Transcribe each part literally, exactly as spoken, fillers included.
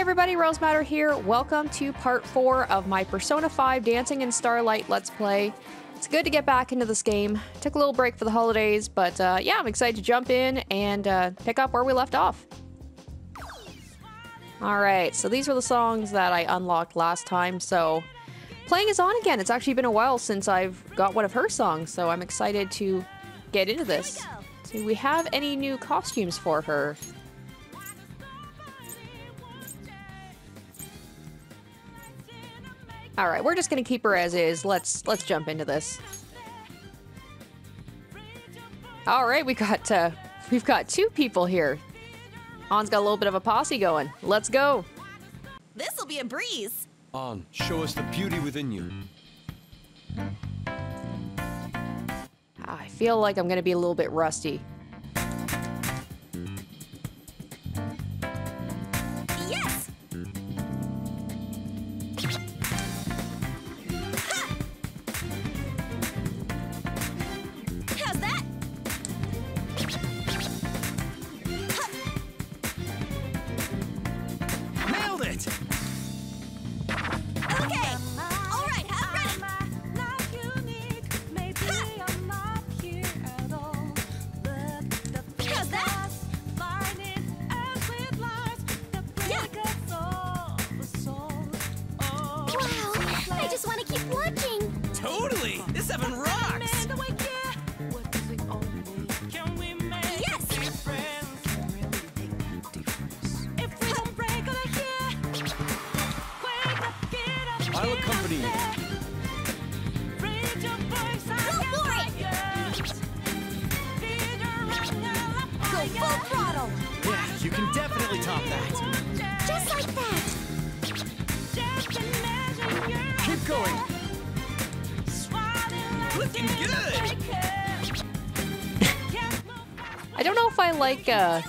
Hey everybody, Rose Matter here. Welcome to part four of my Persona five Dancing in Starlight Let's Play. It's good to get back into this game. Took a little break for the holidays, but uh, yeah, I'm excited to jump in and uh, pick up where we left off. Alright, so these were the songs that I unlocked last time, so playing is on again. It's actually been a while since I've got one of her songs, so I'm excited to get into this. Do we have any new costumes for her? All right, we're just gonna keep her as is. Let's let's jump into this. All right, we got uh, we've got two people here. Ann's got a little bit of a posse going. Let's go. This will be a breeze. Ann, show us the beauty within you. I feel like I'm gonna be a little bit rusty. Like uh,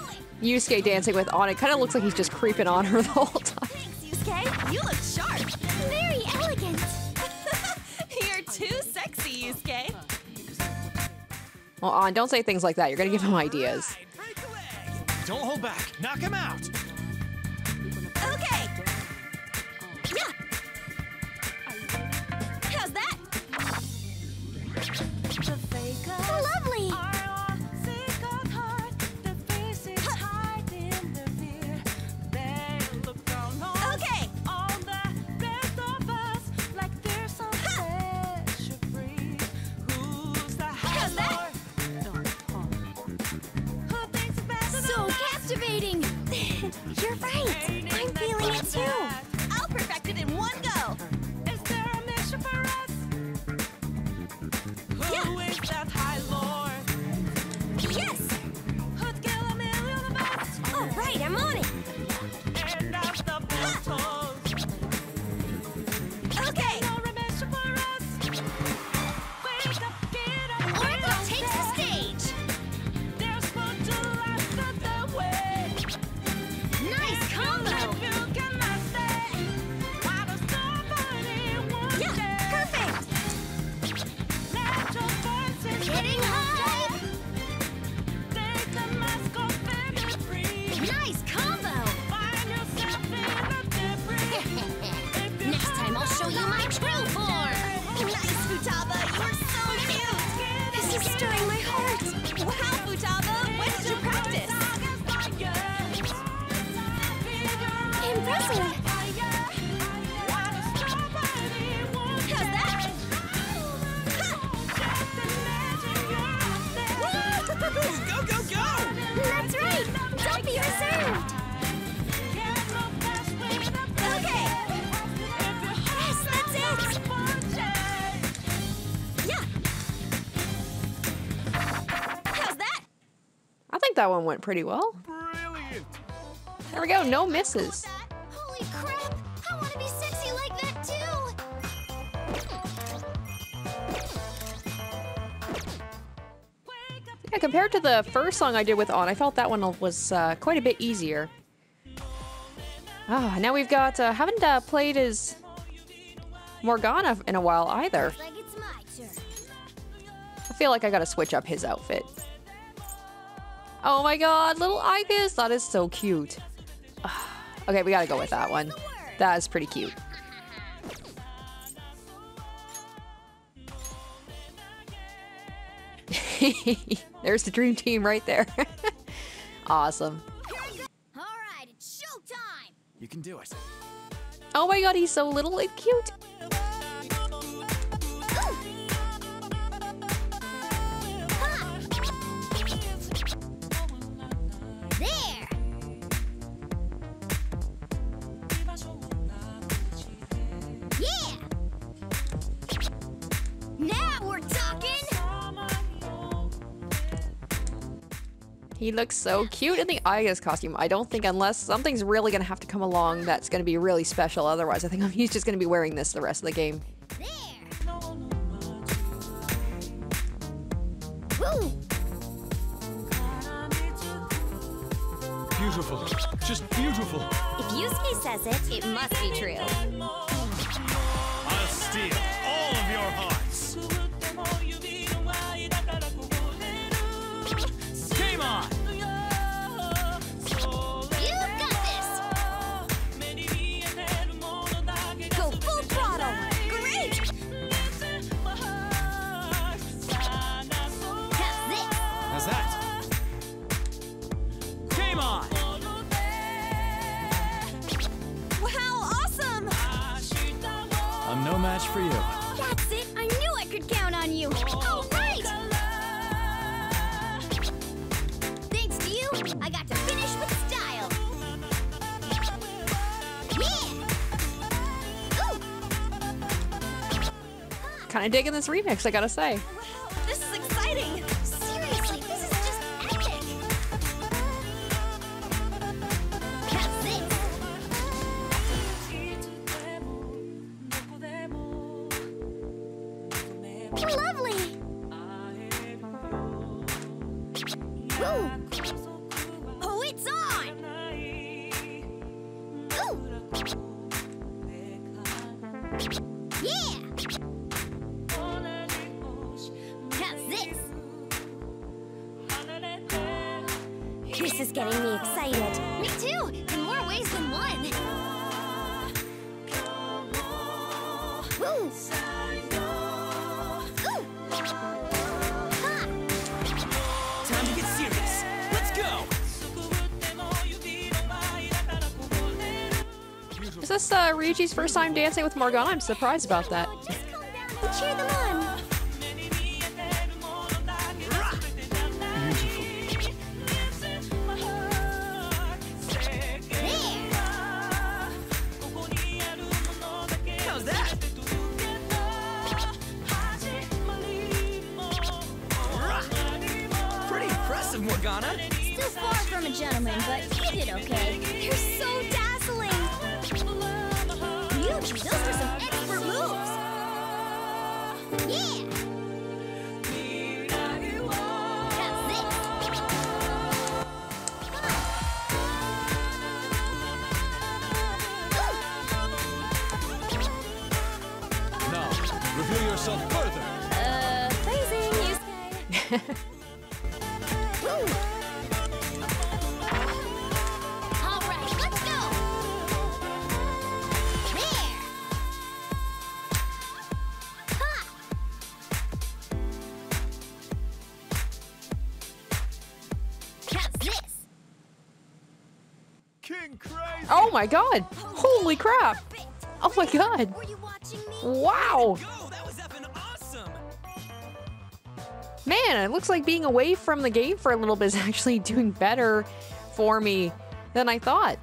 Yusuke dancing with Ann. It kind of looks like he's just creeping on her the whole time. Thanks, Yusuke. You look sharp. Very elegant. You're too sexy, Yusuke. Well, Ann, don't say things like that. You're gonna give him ideas. Right, break the leg. Don't hold back. Knock him out. Okay. Yeah. How's that? So lovely. You're right. I'm feeling it too. I'll perfect it in one go. Is there a mission for us? Yeah. Who is that high lord? Yes. Who'd kill a million of us? All right, I'm on it. And out the bottles. Okay. No remission for us. Wait up, get up. Oracle takes the stage. There's more to life than the way. Futaba, you're so cute! This is stirring my heart! Wow, Futaba, when did you practice? Impressive! How's that? Woo! Go, go, go! That's right! Don't be reserved! Okay! Yes, that's it! That one went pretty well. Brilliant. There we go, no misses. Holy crap! I want to be sexy like that too. Yeah, compared to the first song I did with Ann, I felt that one was uh, quite a bit easier. Ah, oh, now we've got uh, haven't uh, played as Morgana in a while either. I feel like I gotta switch up his outfit. Oh my god, little Ibis! That is so cute. Uh, Okay, we gotta go with that one. That is pretty cute. There's the dream team right there. Awesome. All right, it's showtime. You can do it. Oh my god, he's so little and cute. He looks so cute in the Aya's costume. I don't think, unless something's really gonna have to come along that's gonna be really special. Otherwise, I think he's just gonna be wearing this the rest of the game. There. Beautiful, just beautiful. If Yusuke says it, it must be true. I'll steal all of your hearts. Game on! You got this! Go full throttle! Great! How's that? Game on! Wow, awesome! I'm no match for you. That's it! I knew I could count on you! Oh, I got to finish with style. Yeah. Kind of digging this remix, I gotta say. Wow, this is exciting. Seriously, this is just epic. That's it. Lovely. Ooh. Is this uh, Ryuji's first time dancing with Morgana? I'm surprised about that. We'll cheer them on. How's that? Pretty impressive, Morgana. Still far from a gentleman, but you did okay. You're so dazzling. Those are some expert moves! Yeah! Now, reveal yourself further! Uh, praising Yusuke! Oh my god! Holy crap! Oh my god! Wow! Man, it looks like being away from the game for a little bit is actually doing better for me than I thought.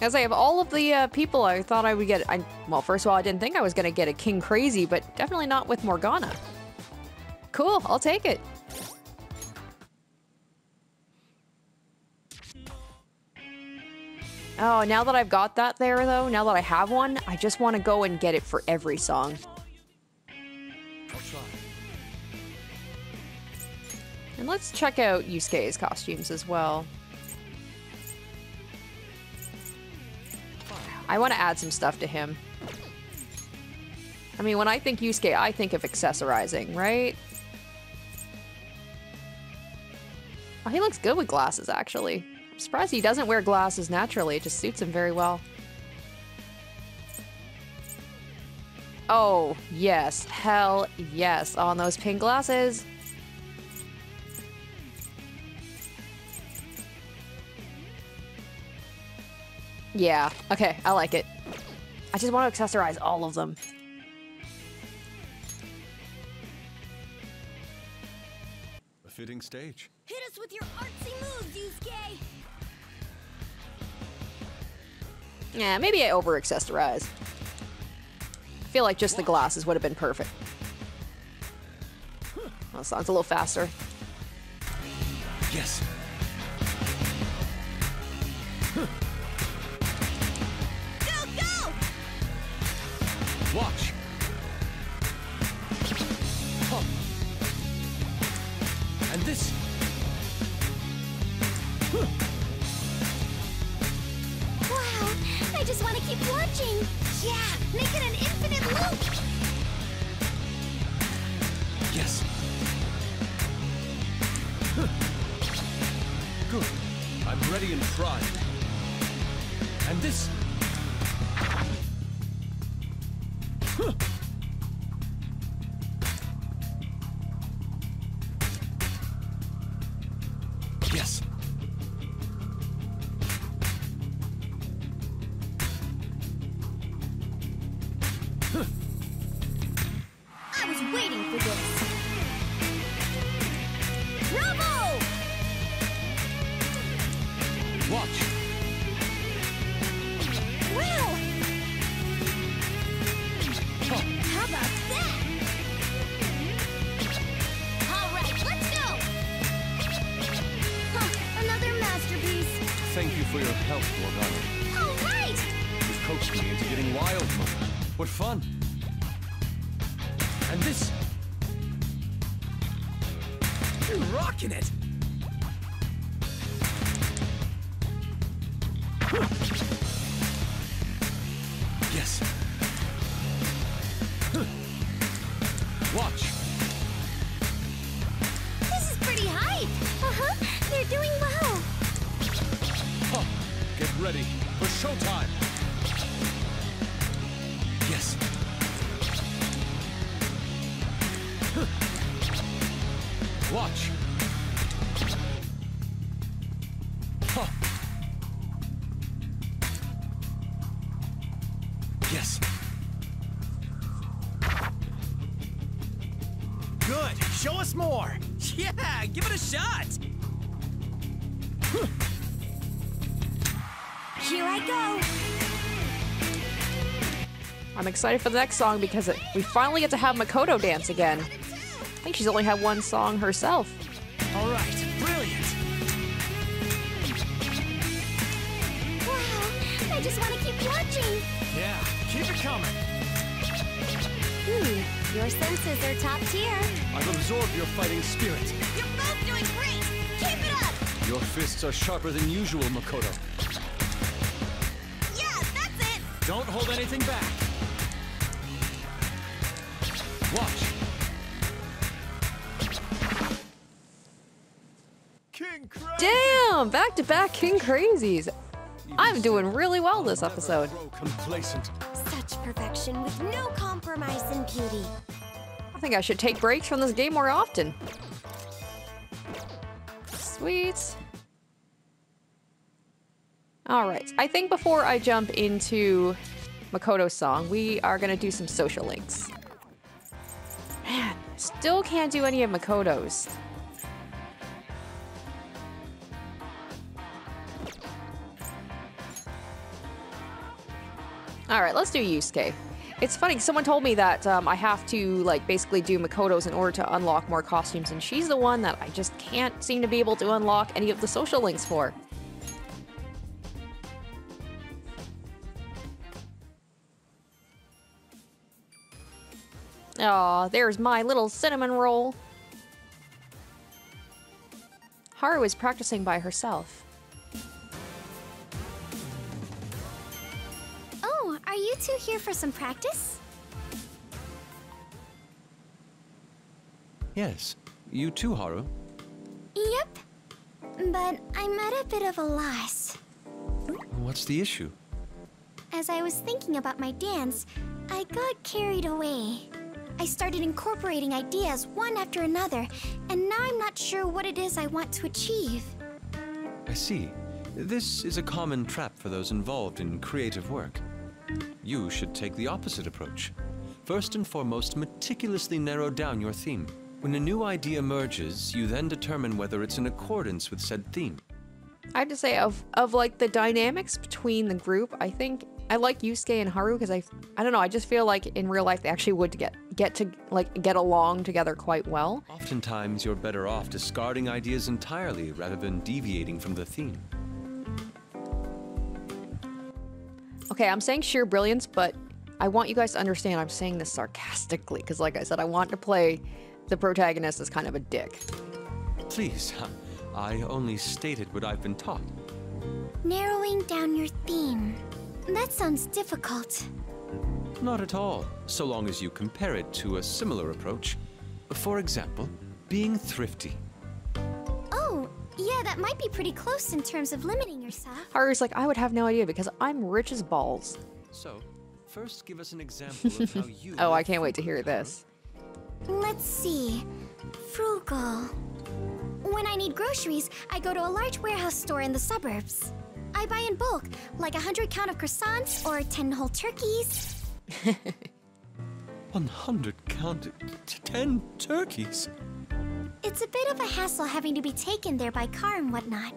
As I have all of the uh, people I thought I would get... I, well, first of all, I didn't think I was gonna get a King Crazy, but definitely not with Morgana. Cool, I'll take it. Oh, now that I've got that there, though, now that I have one, I just want to go and get it for every song. And let's check out Yusuke's costumes as well. I want to add some stuff to him. I mean, when I think Yusuke, I think of accessorizing, right? Oh, he looks good with glasses, actually. I'm surprised he doesn't wear glasses naturally. It just suits him very well. Oh, yes. Hell yes. On those pink glasses. Yeah. Okay, I like it. I just want to accessorize all of them. A fitting stage. Hit us with your artsy moves, Yusuke! Yeah, maybe I over-accessorized. I feel like just the glasses would have been perfect. Well, the song's a little faster. Yes. Huh. Go, go! Watch. Huh. And this. Huh. Wow, I just want to keep watching. Yeah, make it an infinite loop. Yes. Huh. Good. I'm ready and primed. And this. Huh. Yes. Excited for the next song because it, we finally get to have Makoto dance again. I think she's only had one song herself. All right, brilliant. Wow, I just want to keep watching. Yeah, keep it coming. Hmm, your senses are top tier. I've absorbed your fighting spirit. You're both doing great. Keep it up. Your fists are sharper than usual, Makoto. Yeah, that's it. Don't hold anything back. Watch. King Crazy. Damn, back to back King Crazies. I'm doing really well this episode. Such perfection with no compromise in beauty. I think I should take breaks from this game more often. Sweet. All right, I think before I jump into Makoto's song, we are gonna do some social links. Man, still can't do any of Makoto's. All right, let's do Yusuke. It's funny, someone told me that um, I have to like basically do Makoto's in order to unlock more costumes, and she's the one that I just can't seem to be able to unlock any of the social links for. Aw, there's my little cinnamon roll. Haru is practicing by herself. Oh, are you two here for some practice? Yes, you too, Haru. Yep. but I'm at a bit of a loss. What's the issue? As I was thinking about my dance, I got carried away. I started incorporating ideas one after another, and now I'm not sure what it is I want to achieve. I see. This is a common trap for those involved in creative work. You should take the opposite approach. First and foremost, meticulously narrow down your theme. When a new idea emerges, you then determine whether it's in accordance with said theme. I have to say, of, of like the dynamics between the group, I think I like Yusuke and Haru because I, I don't know, I just feel like in real life they actually would get, get to like get along together quite well. Oftentimes you're better off discarding ideas entirely rather than deviating from the theme. Okay, I'm saying sheer brilliance, but I want you guys to understand I'm saying this sarcastically because like I said, I want to play the protagonist as kind of a dick. Please. I only stated what I've been taught. Narrowing down your theme. That sounds difficult. Not at all, so long as you compare it to a similar approach. For example, being thrifty. Oh, yeah, that might be pretty close in terms of limiting yourself. Haru's like, I would have no idea because I'm rich as balls. So, first give us an example of how you... Oh, I can't wait to hear this. Let's see. Frugal. When I need groceries, I go to a large warehouse store in the suburbs. I buy in bulk, like a hundred count of croissants or ten whole turkeys. One hundred count? Ten turkeys? It's a bit of a hassle having to be taken there by car and whatnot.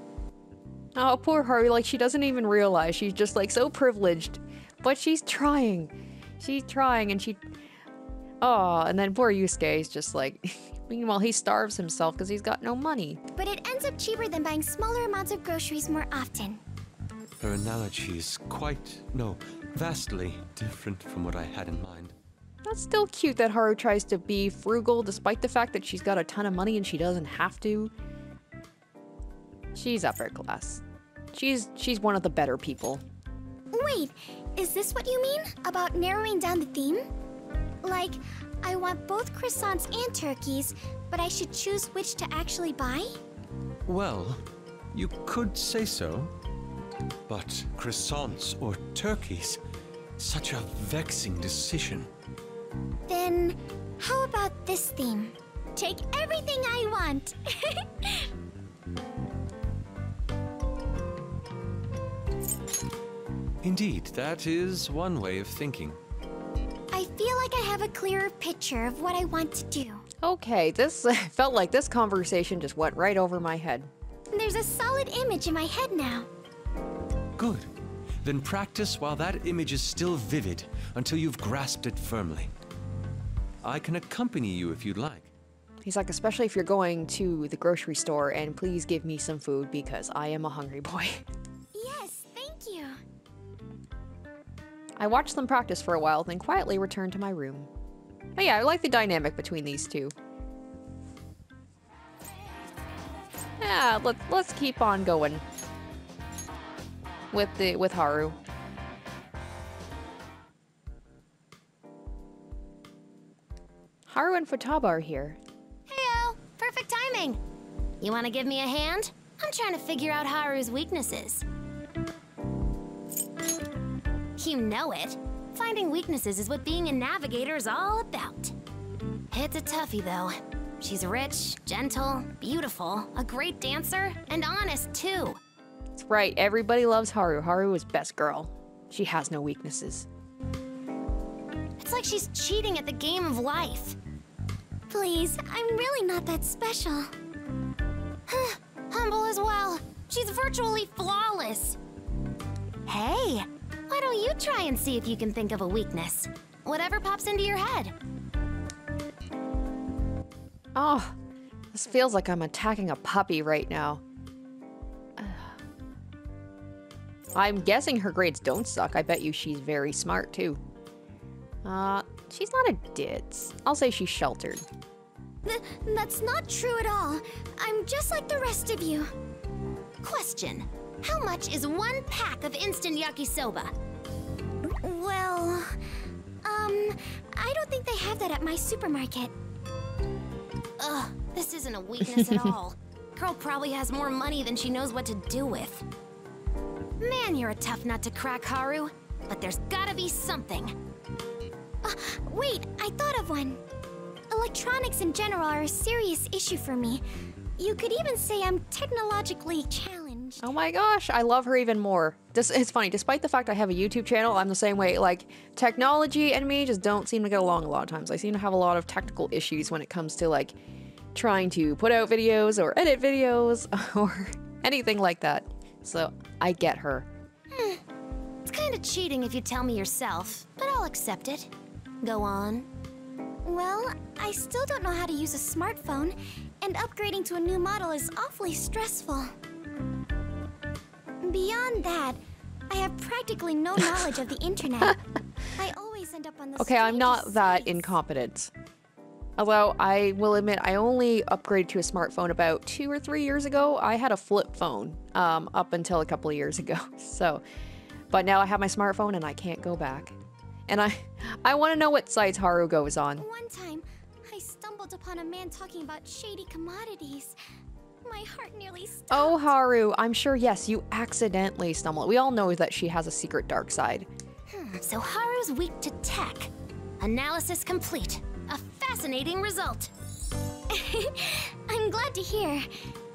Oh, poor Haru, like she doesn't even realize. She's just like so privileged. But she's trying. She's trying and she... Oh, and then poor Yusuke is just like... Meanwhile, he starves himself because he's got no money. But it ends up cheaper than buying smaller amounts of groceries more often. Her analogy is quite, no, vastly different from what I had in mind. That's still cute that Haru tries to be frugal despite the fact that she's got a ton of money and she doesn't have to. She's upper class. She's, she's one of the better people. Wait, is this what you mean about narrowing down the theme? Like... I want both croissants and turkeys, but I should choose which to actually buy? Well, you could say so. But croissants or turkeys, such a vexing decision. Then, how about this theme? Take everything I want! Indeed, that is one way of thinking. I feel like I have a clearer picture of what I want to do. Okay, this uh, felt like this conversation just went right over my head. There's a solid image in my head now. Good. Then practice while that image is still vivid until you've grasped it firmly. I can accompany you if you'd like. He's like, especially if you're going to the grocery store, and please give me some food because I am a hungry boy. I watched them practice for a while, then quietly returned to my room. But yeah, I like the dynamic between these two. Yeah, let's let's keep on going with the with Haru. Haru and Futaba are here. Heyo, perfect timing. You want to give me a hand? I'm trying to figure out Haru's weaknesses. You know it. Finding weaknesses is what being a navigator is all about. It's a toughie, though. She's rich, gentle, beautiful, a great dancer, and honest, too. That's right. Everybody loves Haru. Haru is best girl. She has no weaknesses. It's like she's cheating at the game of life. Please, I'm really not that special. Humble as well. She's virtually flawless. Hey. Why don't you try and see if you can think of a weakness? Whatever pops into your head. Oh, this feels like I'm attacking a puppy right now. Uh, I'm guessing her grades don't suck. I bet you she's very smart, too. Uh, she's not a ditz. I'll say she's sheltered. Th- that's not true at all. I'm just like the rest of you. Question. How much is one pack of instant yakisoba? Well... Um... I don't think they have that at my supermarket. Ugh, this isn't a weakness at all. girl probably has more money than she knows what to do with. Man, you're a tough nut to crack, Haru. But there's gotta be something. Uh, wait, I thought of one. Electronics in general are a serious issue for me. You could even say I'm technologically challenged. Oh my gosh, I love her even more. This, it's funny, despite the fact I have a YouTube channel, I'm the same way. Like, technology and me just don't seem to get along a lot of times. I seem to have a lot of technical issues when it comes to, like, trying to put out videos or edit videos or anything like that. So, I get her. Hmm. It's kind of cheating if you tell me yourself, but I'll accept it. Go on. Well, I still don't know how to use a smartphone, and upgrading to a new model is awfully stressful. Beyond that, I have practically no knowledge of the internet. I always end up on the Okay, I'm not that incompetent. Although, I will admit, I only upgraded to a smartphone about two or three years ago. I had a flip phone um, up until a couple of years ago, so... But now I have my smartphone and I can't go back. And I I want to know what sites Haru goes on. One time, I stumbled upon a man talking about shady commodities. My heart nearly stopped. Oh, Haru, I'm sure, yes, you accidentally stumbled. We all know that she has a secret dark side. Hmm, so Haru's weak to tech. Analysis complete. A fascinating result. I'm glad to hear.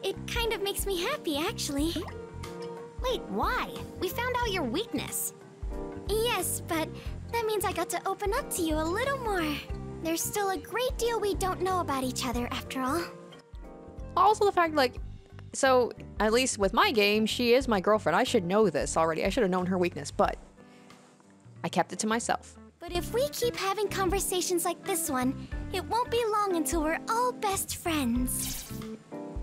It kind of makes me happy, actually. Wait, why? We found out your weakness. Yes, but that means I got to open up to you a little more. There's still a great deal we don't know about each other, after all. Also the fact, like, so, at least with my game, she is my girlfriend. I should know this already. I should have known her weakness, but I kept it to myself. But if we keep having conversations like this one, it won't be long until we're all best friends.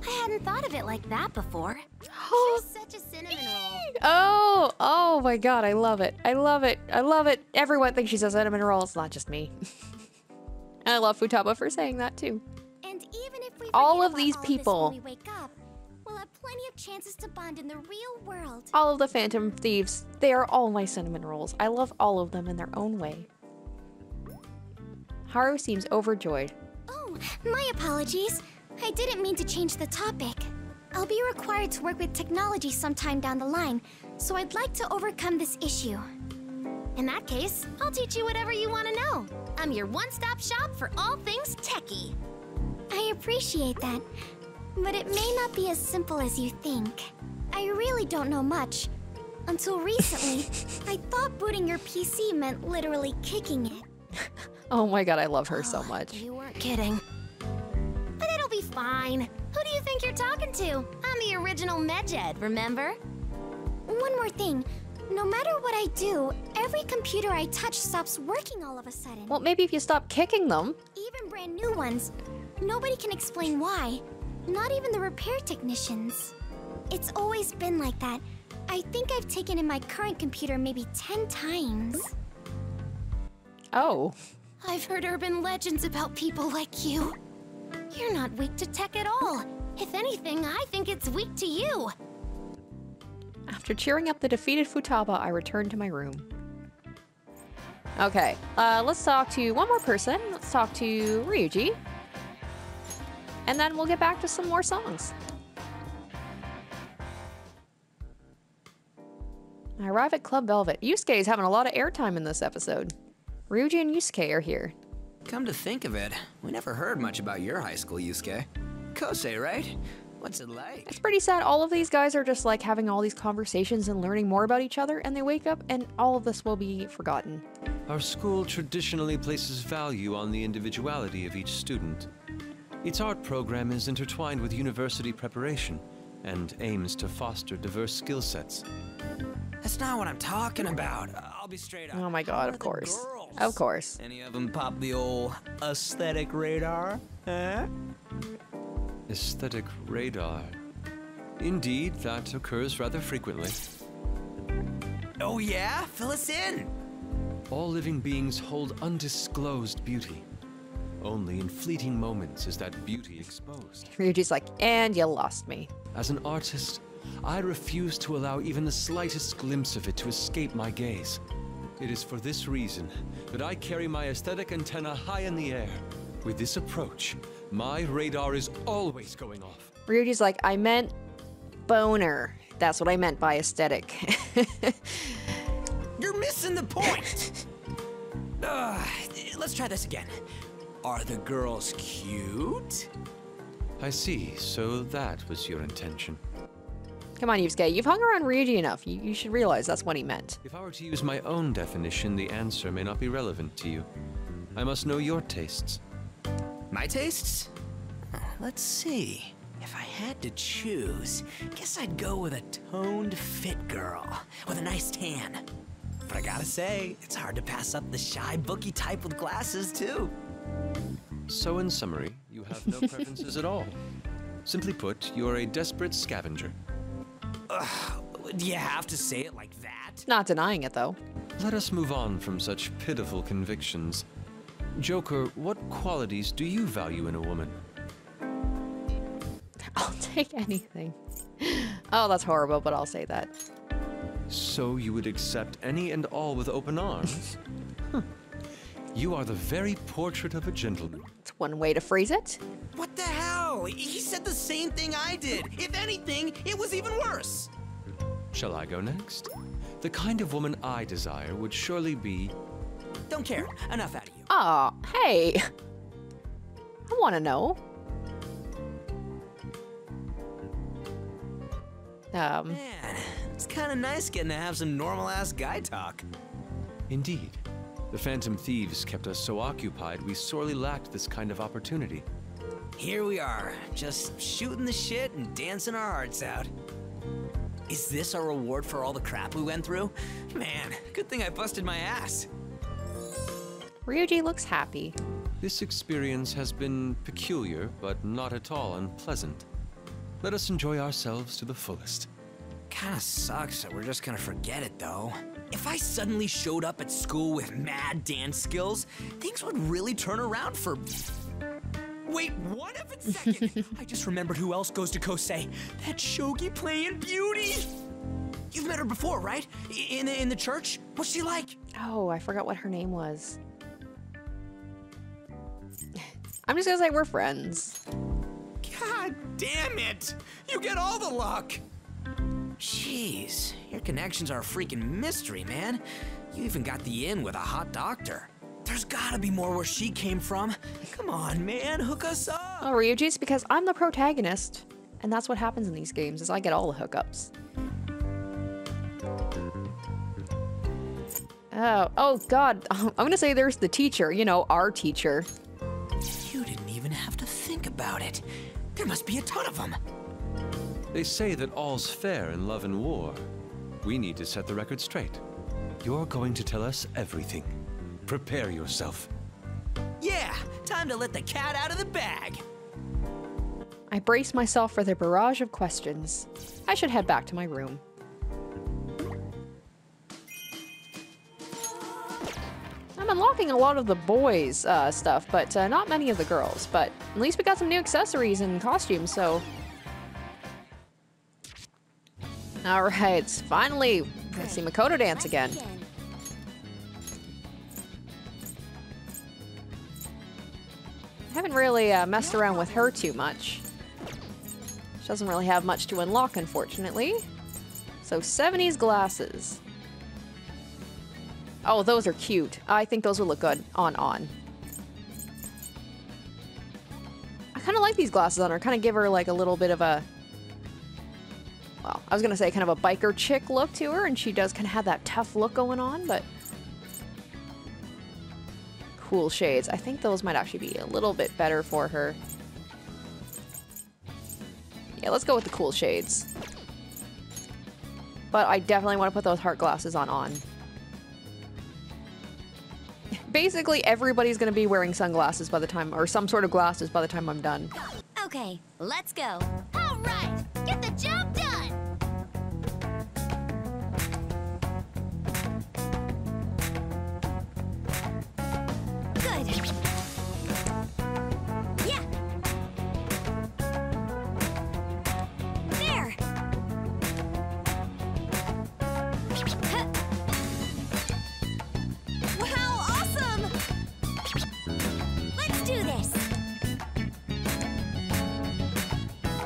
I hadn't thought of it like that before. You're such a cinnamon roll. Oh, oh my god, I love it. I love it. I love it. Everyone thinks she's a cinnamon roll. It's not just me. And I love Futaba for saying that too. And even if we all of these all people of when we wake up, we'll have plenty of chances to bond in the real world. All of the Phantom Thieves, they are all my cinnamon rolls. I love all of them in their own way. Haru seems overjoyed. Oh, my apologies. I didn't mean to change the topic. I'll be required to work with technology sometime down the line, so I'd like to overcome this issue. In that case, I'll teach you whatever you want to know. I'm your one-stop shop for all things techie. I appreciate that, but it may not be as simple as you think. I really don't know much. Until recently, I thought booting your P C meant literally kicking it. Oh my god, I love her oh, so much. You weren't kidding. Fine. Who do you think you're talking to? I'm the original Medjed, remember? One more thing. No matter what I do, every computer I touch stops working all of a sudden. Well, maybe if you stop kicking them. Even brand new ones. Nobody can explain why. Not even the repair technicians. It's always been like that. I think I've taken in my current computer maybe ten times. Oh. I've heard urban legends about people like you. You're not weak to tech at all. If anything, I think it's weak to you. After cheering up the defeated Futaba, I returned to my room. Okay, uh, let's talk to one more person. Let's talk to Ryuji. And then we'll get back to some more songs. I arrive at Club Velvet. Yusuke is having a lot of airtime in this episode. Ryuji and Yusuke are here. Come to think of it, we never heard much about your high school, Yusuke. Kosei, right? What's it like? It's pretty sad. All of these guys are just like having all these conversations and learning more about each other, and they wake up and all of this will be forgotten. Our school traditionally places value on the individuality of each student. Its art program is intertwined with university preparation and aims to foster diverse skill sets. That's not what I'm talking about. I'll be straight up. Oh my god, of course. Of course. Any of them pop the old aesthetic radar? Huh? Aesthetic radar. Indeed, that occurs rather frequently. Oh yeah? Fill us in! All living beings hold undisclosed beauty. Only in fleeting moments is that beauty exposed. Ryuji's like, and you lost me. As an artist, I refuse to allow even the slightest glimpse of it to escape my gaze. It is for this reason that I carry my aesthetic antenna high in the air. With this approach, my radar is always going off. Ryuji's like, I meant boner. That's what I meant by aesthetic. You're missing the point. uh, let's try this again. Are the girls cute? I see. So that was your intention. Come on, Yusuke. You've hung around Ryuji enough. You, you should realize that's what he meant. If I were to use my own definition, the answer may not be relevant to you. I must know your tastes. My tastes? Let's see. If I had to choose, guess I'd go with a toned, fit girl with a nice tan. But I gotta say, it's hard to pass up the shy, bookie type with glasses, too. So in summary, you have no preferences at all. Simply put, you are a desperate scavenger. Ugh, do you have to say it like that? Not denying it, though. Let us move on from such pitiful convictions. Joker, what qualities do you value in a woman? I'll take anything. Oh, that's horrible, but I'll say that. So you would accept any and all with open arms? Huh. You are the very portrait of a gentleman. That's one way to phrase it. What the hell? He said the same thing I did. If anything, it was even worse. Shall I go next? The kind of woman I desire would surely be... Don't care. Enough out of you. Aw, hey. I want to know. Um. Man, it's kind of nice getting to have some normal-ass guy talk. Indeed. The Phantom Thieves kept us so occupied, we sorely lacked this kind of opportunity. Here we are, just shooting the shit and dancing our hearts out. Is this our reward for all the crap we went through? Man, good thing I busted my ass. Ryuji looks happy. This experience has been peculiar, but not at all unpleasant. Let us enjoy ourselves to the fullest. Kinda sucks that we're just gonna forget it, though. If I suddenly showed up at school with mad dance skills, things would really turn around for... Wait, one of a second! I just remembered who else goes to Kosei. That shogi playing beauty! You've met her before, right? In the, in the church? What's she like? Oh, I forgot what her name was. I'm just gonna say we're friends. God damn it! You get all the luck! Jeez, your connections are a freaking mystery, man. You even got the in with a hot doctor. There's gotta be more where she came from. Come on, man, hook us up! Oh, Ryuji, it's because I'm the protagonist. And that's what happens in these games, is I get all the hookups. Oh, oh god, I'm gonna say there's the teacher, you know, our teacher. You didn't even have to think about it. There must be a ton of them. They say that all's fair in love and war. We need to set the record straight. You're going to tell us everything. Prepare yourself. Yeah, time to let the cat out of the bag. I brace myself for the barrage of questions. I should head back to my room. I'm unlocking a lot of the boys' uh, stuff, but uh, not many of the girls. But at least we got some new accessories and costumes, so... All right, finally, we're gonna see Makoto dance again. I haven't really uh, messed around with her too much. She doesn't really have much to unlock, unfortunately. So seventies glasses. Oh, those are cute. I think those would look good on on. I kind of like these glasses on her. Kind of give her like a little bit of a... Well, I was going to say kind of a biker chick look to her, and she does kind of have that tough look going on, but... Cool shades. I think those might actually be a little bit better for her. Yeah, let's go with the cool shades. But I definitely want to put those heart glasses on on. Basically, everybody's going to be wearing sunglasses by the time, or some sort of glasses by the time I'm done. Okay, let's go. All right, get the job done!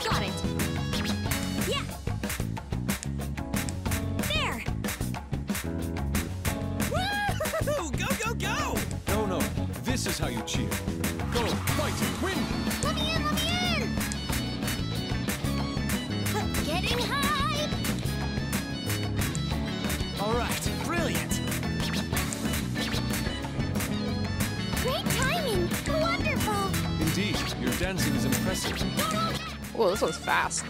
Got it. is how you cheer. Go, fight, win! Let me in, let me in! We're getting high! All right, brilliant! Great timing! Wonderful! Indeed, your dancing is impressive. Whoa, this one's fast.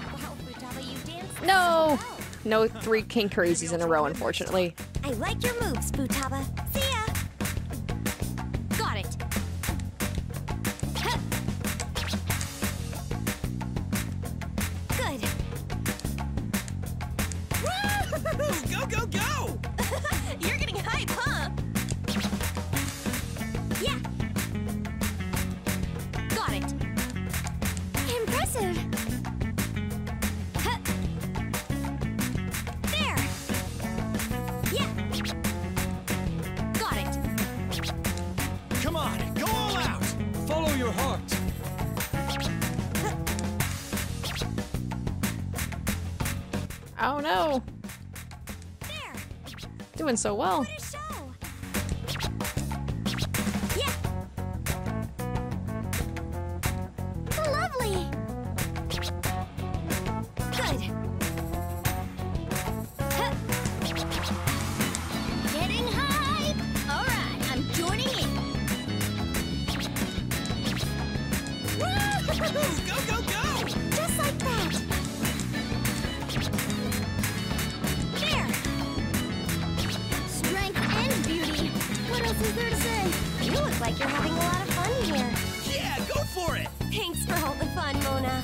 No! No three king crazies in a row, unfortunately. I like your moves, Futaba. See ya! Got it. Good. Woo! Go, go, go! You're getting hype, huh? Yeah. Got it. Impressive. Oh no! There. Doing so well. What a show. Yeah. Lovely. Good. Huh. Getting hype. All right, I'm joining in. Woo! Go go go! Just like that. Is there to say? You look like you're having a lot of fun here. Yeah, go for it! Thanks for all the fun, Mona.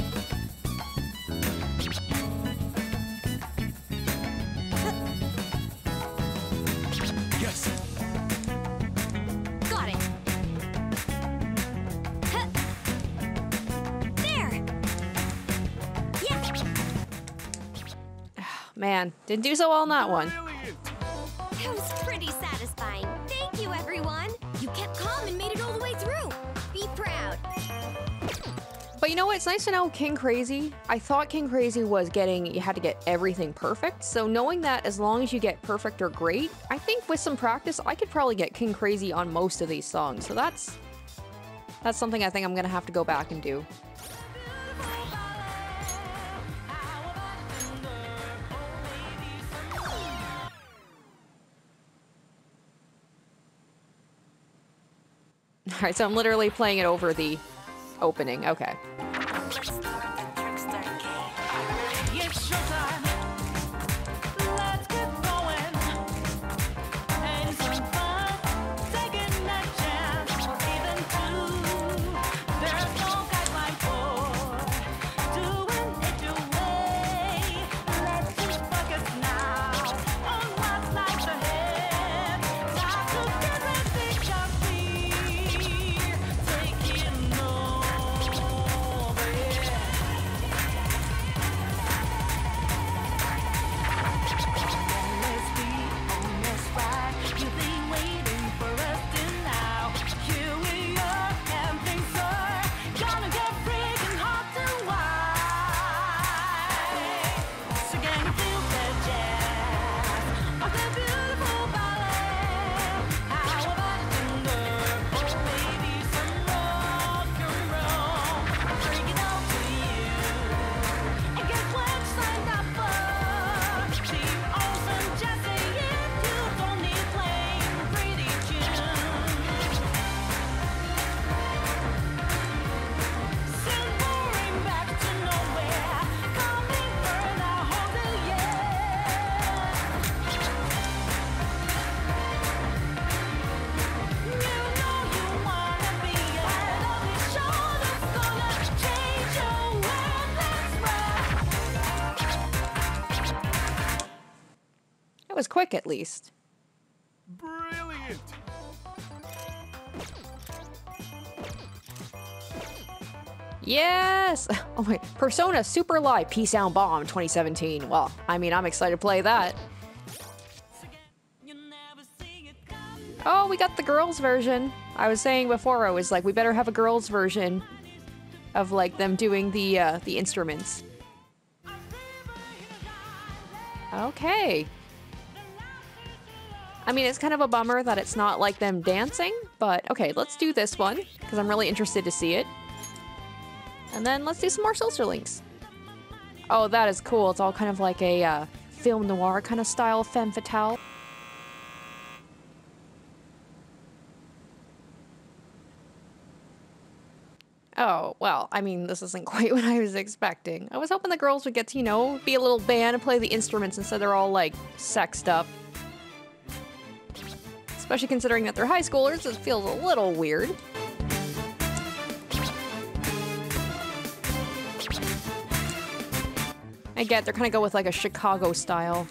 Yes! Got it! There! Yeah! Man, didn't do so well on that one. That was pretty satisfying. Thank you, everyone! You kept calm and made it all the way through! Be proud! But you know what? It's nice to know King Crazy. I thought King Crazy was getting, you had to get everything perfect. So knowing that as long as you get perfect or great, I think with some practice, I could probably get King Crazy on most of these songs. So that's, that's something I think I'm gonna have to go back and do. All right, so I'm literally playing it over the opening. Okay. Let's start the trickster game. It's showtime. Let's get going. And some fun, taking that chance, or even two. There's no guideline for doing it your way. Let's just focus now on what lies ahead. Time to get ready, just quick at least. Brilliant. Yes. Oh my, Persona Super Live P Sound Bomb twenty seventeen. Well, I mean, I'm excited to play that. Oh, we got the girls version. I was saying before, I was like, we better have a girls version of like them doing the uh, the instruments. Okay. I mean, it's kind of a bummer that it's not like them dancing, but okay, let's do this one because I'm really interested to see it. And then let's do some more Seltzer Links. Oh, that is cool. It's all kind of like a uh, film noir kind of style femme fatale. Oh, well, I mean, this isn't quite what I was expecting. I was hoping the girls would get to, you know, be a little band and play the instruments instead they're all, like, sexed up. Especially considering that they're high schoolers, it feels a little weird. I get they're kind of go with, like, a Chicago style.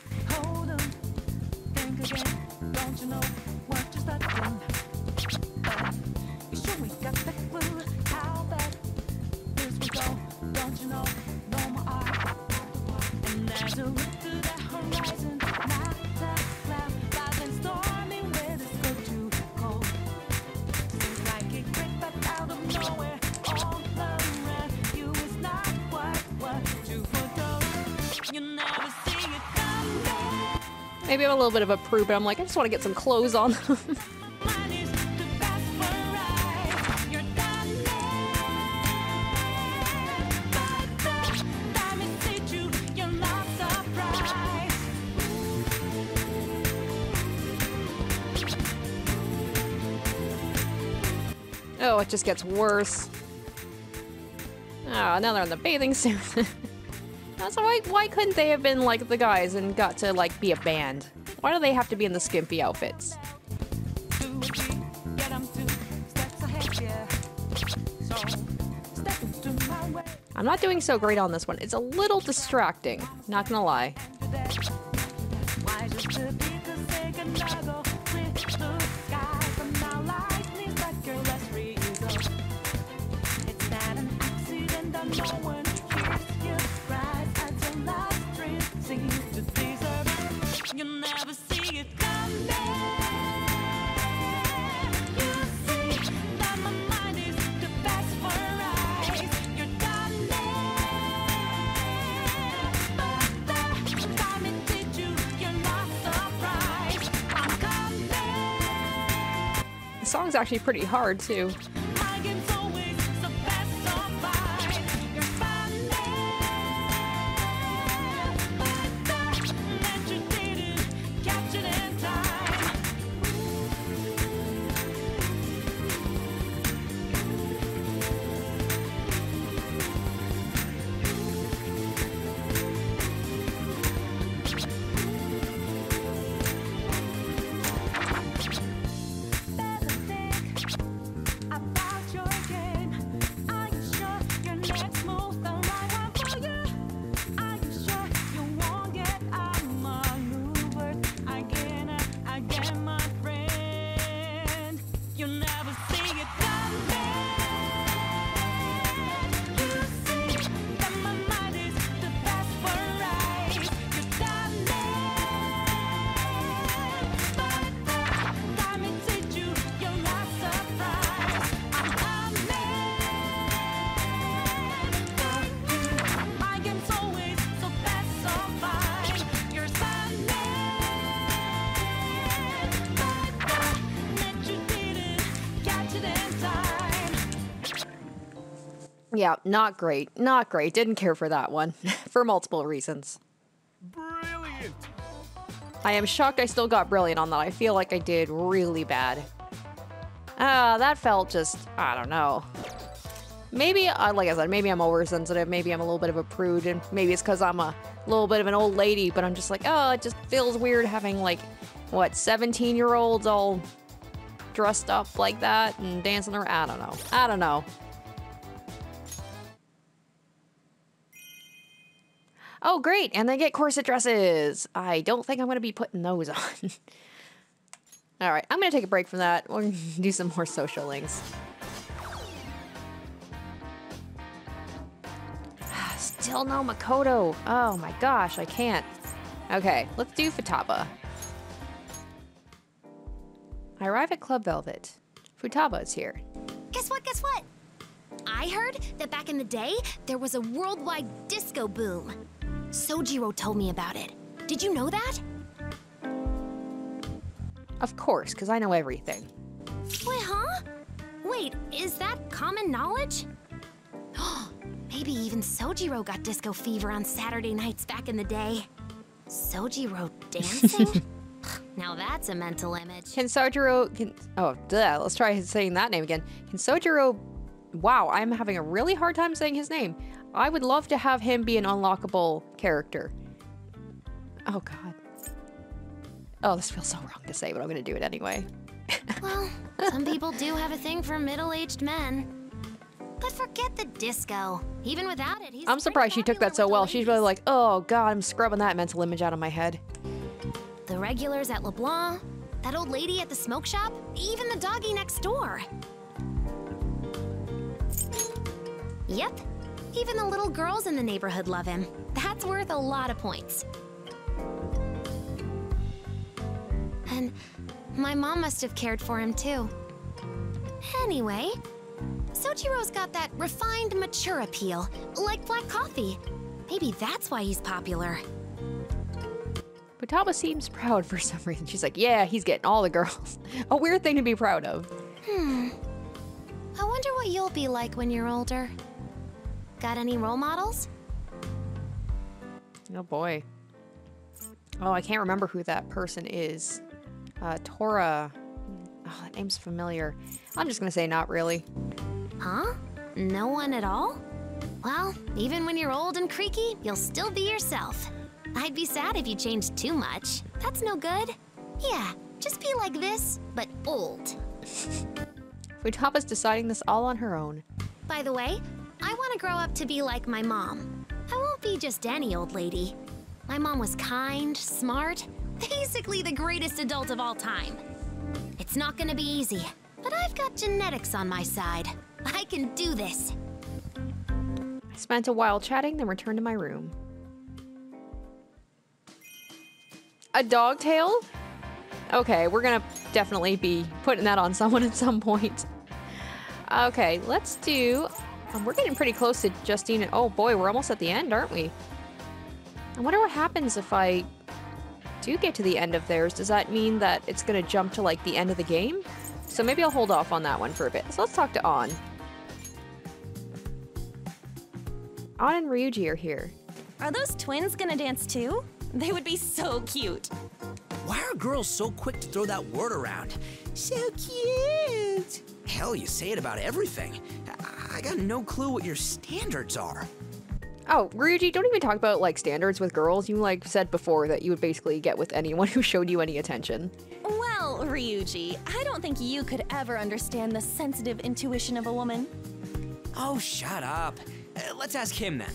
Maybe I'm a little bit of a prude, but I'm like, I just want to get some clothes on them. Oh, it just gets worse. Ah, oh, now they're in the bathing suit. So why, why couldn't they have been like the guys and got to like be a band? Why do they have to be in the skimpy outfits? I'm not doing so great on this one. It's a little distracting, not gonna lie. The song's actually pretty hard too. Yeah, not great. Not great. Didn't care for that one. For multiple reasons. Brilliant. I am shocked I still got brilliant on that. I feel like I did really bad. Ah, uh, that felt just... I don't know. Maybe, uh, like I said, maybe I'm oversensitive. Maybe I'm a little bit of a prude. And maybe it's because I'm a little bit of an old lady. But I'm just like, oh, it just feels weird having, like, what, seventeen-year-olds all dressed up like that and dancing around. I don't know. I don't know. Oh, great, and they get corset dresses. I don't think I'm going to be putting those on. All right, I'm going to take a break from that. We're going to do some more social links. Still no Makoto. Oh my gosh, I can't. Okay, let's do Futaba. I arrive at Club Velvet. Futaba is here. Guess what, guess what? I heard that back in the day, there was a worldwide disco boom. Sojiro told me about it. Did you know that? Of course, because I know everything. Wait, huh? Wait, is that common knowledge? Maybe even Sojiro got disco fever on Saturday nights back in the day. Sojiro dancing? Now that's a mental image. Can Sojiro... Can, oh, duh, let's try saying that name again. Can Sojiro... Wow, I'm having a really hard time saying his name. I would love to have him be an unlockable character. Oh, God. Oh, this feels so wrong to say, but I'm going to do it anyway. Well, some people do have a thing for middle-aged men. But forget the disco. Even without it, he's I'm surprised she took that so well. She's really like, oh, God, I'm scrubbing that mental image out of my head. The regulars at LeBlanc, that old lady at the smoke shop, even the doggy next door. Yep, even the little girls in the neighborhood love him. That's worth a lot of points. And my mom must have cared for him too. Anyway, Sojiro's got that refined, mature appeal, like black coffee. Maybe that's why he's popular. Futaba seems proud for some reason. She's like, yeah, he's getting all the girls. A weird thing to be proud of. Hmm. I wonder what you'll be like when you're older. Got any role models? Oh boy. Oh, I can't remember who that person is. Uh, Tora. Oh, that name's familiar. I'm just gonna say not really. Huh? No one at all? Well, even when you're old and creaky, you'll still be yourself. I'd be sad if you changed too much. That's no good. Yeah, just be like this, but old. Futaba's deciding this all on her own. By the way, I want to grow up to be like my mom. I won't be just any old lady. My mom was kind, smart, basically the greatest adult of all time. It's not gonna be easy, but I've got genetics on my side. I can do this. I spent a while chatting, then returned to my room. A dog tail? Okay, we're gonna definitely be putting that on someone at some point. Okay, let's do... Um, we're getting pretty close to Justine. Oh boy, we're almost at the end, aren't we? I wonder what happens if I do get to the end of theirs. Does that mean that it's gonna jump to, like, the end of the game? So maybe I'll hold off on that one for a bit. So let's talk to Ann. Ann and Ryuji are here. Are those twins gonna dance too? They would be so cute. Why are girls so quick to throw that word around? So cute! Hell, you say it about everything. I, I got no clue what your standards are. Oh, Ryuji, don't even talk about, like, standards with girls. You, like, said before that you would basically get with anyone who showed you any attention. Well, Ryuji, I don't think you could ever understand the sensitive intuition of a woman. Oh, shut up. Uh, let's ask him, then.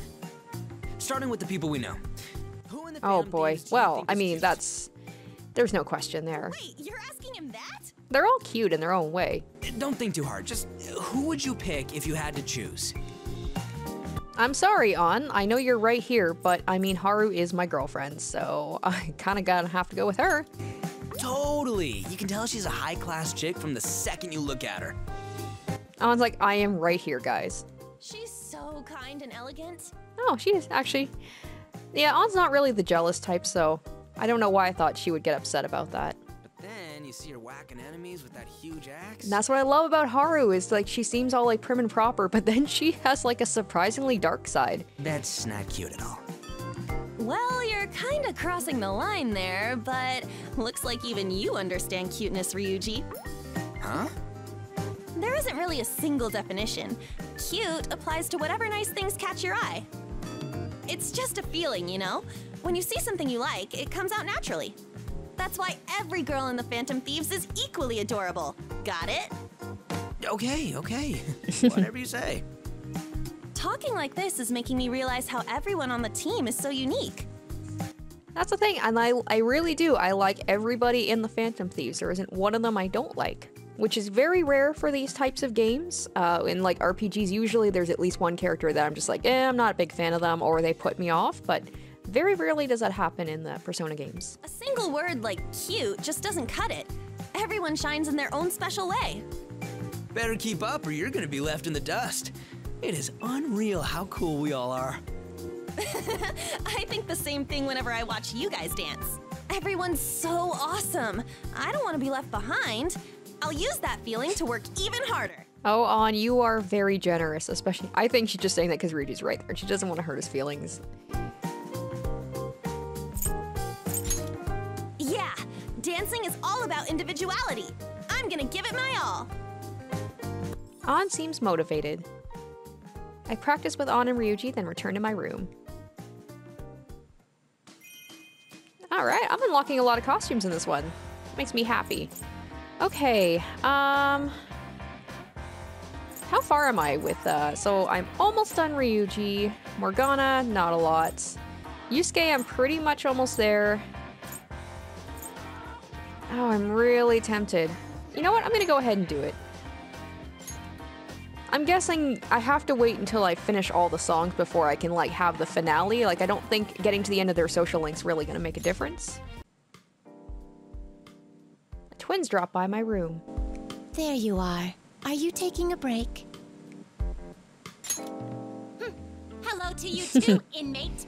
Starting with the people we know. Oh boy. Well, I mean, that's... There's no question there. Wait, you're asking him that? They're all cute in their own way. Don't think too hard. Just who would you pick if you had to choose? I'm sorry, Ann. I know you're right here, but I mean, Haru is my girlfriend, so I kind of gotta have to go with her. Totally. You can tell she's a high-class chick from the second you look at her. Ann's like, I am right here, guys. She's so kind and elegant. Oh, she is actually... Yeah, Ann's not really the jealous type, so I don't know why I thought she would get upset about that. But then you see her whacking enemies with that huge axe. And that's what I love about Haru, is like she seems all like prim and proper, but then she has like a surprisingly dark side. That's not cute at all. Well, you're kind of crossing the line there, but looks like even you understand cuteness, Ryuji. Huh? There isn't really a single definition. Cute applies to whatever nice things catch your eye. It's just a feeling, you know? When you see something you like, it comes out naturally. That's why every girl in the Phantom Thieves is equally adorable. Got it? Okay, okay. Whatever you say. Talking like this is making me realize how everyone on the team is so unique. That's the thing, and I, I really do. I like everybody in the Phantom Thieves. There isn't one of them I don't like, which is very rare for these types of games. Uh, in like R P Gs, usually there's at least one character that I'm just like, eh, I'm not a big fan of them, or they put me off, but very rarely does that happen in the Persona games. A single word like cute just doesn't cut it. Everyone shines in their own special way. Better keep up or you're gonna be left in the dust. It is unreal how cool we all are. I think the same thing whenever I watch you guys dance. Everyone's so awesome. I don't want to be left behind. I'll use that feeling to work even harder. Oh, Ann, you are very generous, especially. I think she's just saying that because Ryuji's right there. She doesn't want to hurt his feelings. Yeah, dancing is all about individuality. I'm gonna give it my all. Ann seems motivated. I practice with Ann and Ryuji, then return to my room. All right, I'm unlocking a lot of costumes in this one. Makes me happy. Okay, um... how far am I with, uh... so I'm almost done Ryuji. Morgana, not a lot. Yusuke, I'm pretty much almost there. Oh, I'm really tempted. You know what? I'm gonna go ahead and do it. I'm guessing I have to wait until I finish all the songs before I can, like, have the finale. Like, I don't think getting to the end of their social link's really gonna make a difference. The twins dropped by my room. There you are. Are you taking a break? Hm. Hello to you too, inmate.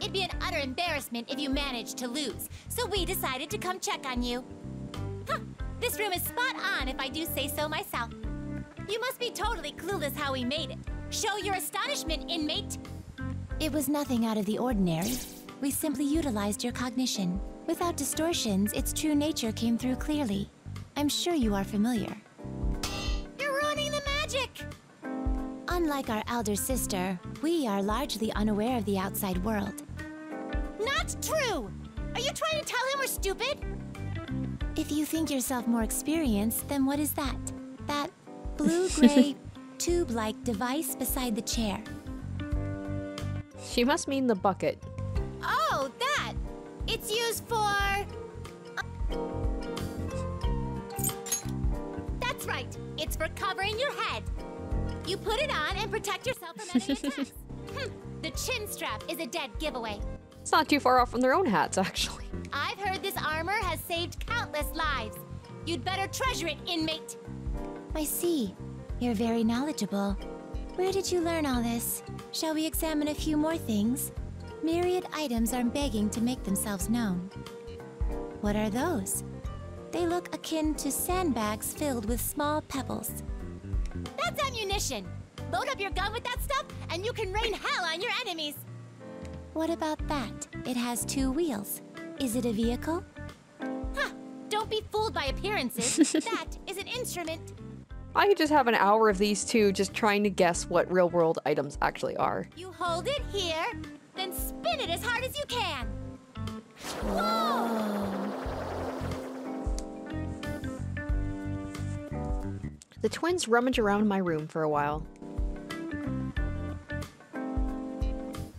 It'd be an utter embarrassment if you managed to lose, so we decided to come check on you. Huh. This room is spot on, if I do say so myself. You must be totally clueless how we made it. Show your astonishment, inmate! It was nothing out of the ordinary. We simply utilized your cognition. Without distortions, its true nature came through clearly. I'm sure you are familiar. You're ruining the magic! Unlike our elder sister, we are largely unaware of the outside world. Not true! Are you trying to tell him we're stupid? If you think yourself more experienced, then what is that? That... blue-gray, tube-like device beside the chair. She must mean the bucket. Oh, that! It's used for... That's right! It's for covering your head. You put it on and protect yourself from any attacks. Hm, the chin strap is a dead giveaway. It's not too far off from their own hats, actually. I've heard this armor has saved countless lives. You'd better treasure it, inmate. I see. You're very knowledgeable. Where did you learn all this? Shall we examine a few more things? Myriad items are begging to make themselves known. What are those? They look akin to sandbags filled with small pebbles. That's ammunition! Load up your gun with that stuff, and you can rain hell on your enemies! What about that? It has two wheels. Is it a vehicle? Ha! Don't be fooled by appearances. That is an instrument. I could just have an hour of these two just trying to guess what real-world items actually are. You hold it here, then spin it as hard as you can. Whoa! The twins rummage around my room for a while.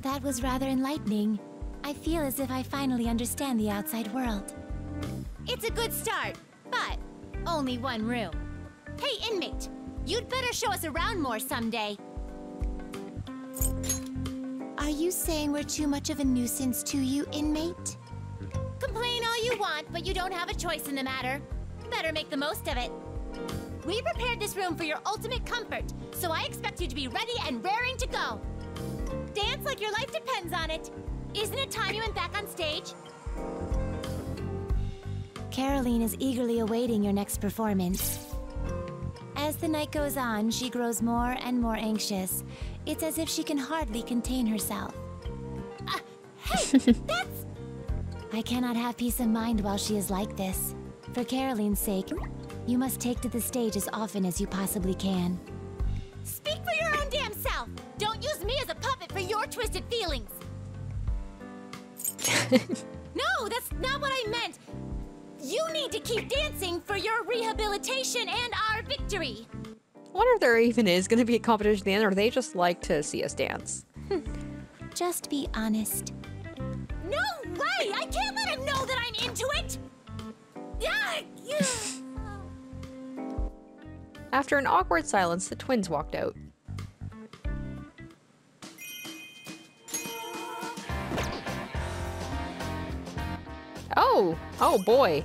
That was rather enlightening. I feel as if I finally understand the outside world. It's a good start, but only one room. Hey, inmate! You'd better show us around more someday! Are you saying we're too much of a nuisance to you, inmate? Complain all you want, but you don't have a choice in the matter. Better make the most of it. We prepared this room for your ultimate comfort, so I expect you to be ready and raring to go! Dance like your life depends on it! Isn't it time you went back on stage? Caroline is eagerly awaiting your next performance. As the night goes on, she grows more and more anxious. It's as if she can hardly contain herself. Uh, hey, that's... I cannot have peace of mind while she is like this. For Caroline's sake, you must take to the stage as often as you possibly can. Speak for your own damn self! Don't use me as a puppet for your twisted feelings! No, that's not what I meant! You need to keep dancing for your rehabilitation and our victory! I wonder if there even is going to be a competition at the end, or they just like to see us dance. Just be honest. No way! I can't let him know that I'm into it! After an awkward silence, the twins walked out. Oh! Oh boy!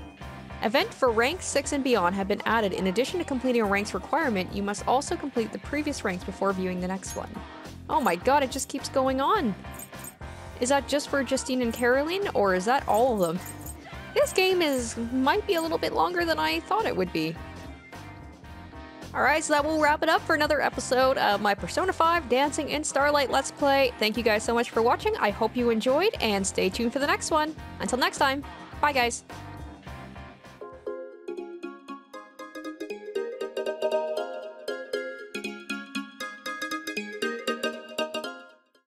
Event for ranks six and beyond have been added. In addition to completing a ranks requirement, you must also complete the previous ranks before viewing the next one. Oh my god, it just keeps going on! Is that just for Justine and Caroline, or is that all of them? This game is might be a little bit longer than I thought it would be. Alright, so that will wrap it up for another episode of my Persona five Dancing in Starlight Let's Play. Thank you guys so much for watching. I hope you enjoyed, and stay tuned for the next one. Until next time, bye guys.